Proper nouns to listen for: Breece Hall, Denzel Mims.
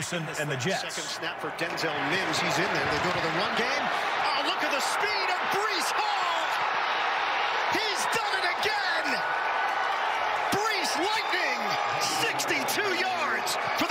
Nicholson and the Jets. Second snap for Denzel Mims. He's in there. They go to the run game. Oh, look at the speed of Breece Hall. He's done it again. Breece Lightning, 62 yards for the